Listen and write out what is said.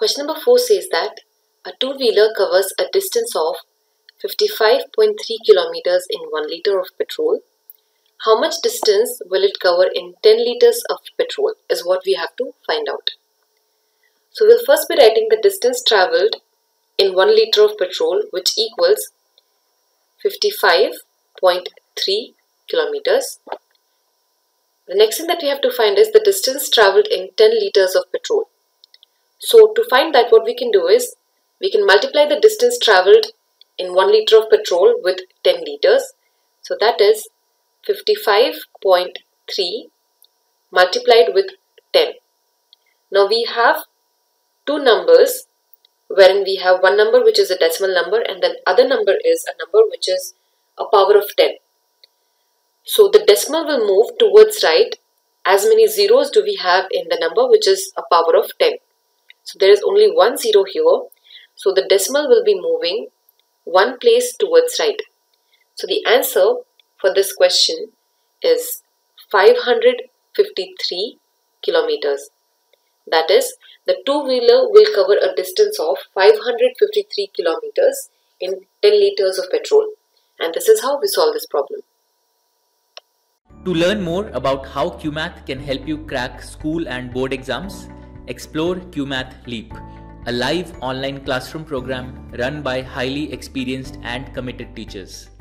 Question number 4 says that a two-wheeler covers a distance of 55.3 kilometers in 1 liter of petrol. How much distance will it cover in 10 liters of petrol is what we have to find out. So we'll first be writing the distance travelled in 1 liter of petrol, which equals 55.3 kilometers. The next thing that we have to find is the distance travelled in 10 liters of petrol. So to find that, what we can do is we can multiply the distance travelled in 1 liter of petrol with 10 liters. So that is 55.3 multiplied with 10. Now we have two numbers, wherein we have one number which is a decimal number and then other number is a number which is a power of 10. So the decimal will move towards right. As many zeros do we have in the number which is a power of 10. So there is only one zero here. So the decimal will be moving one place towards right. So the answer for this question is 553 kilometers. That is, the two-wheeler will cover a distance of 553 kilometers in 10 liters of petrol. And this is how we solve this problem. To learn more about how Cuemath can help you crack school and board exams, explore Cuemath Leap, a live online classroom program run by highly experienced and committed teachers.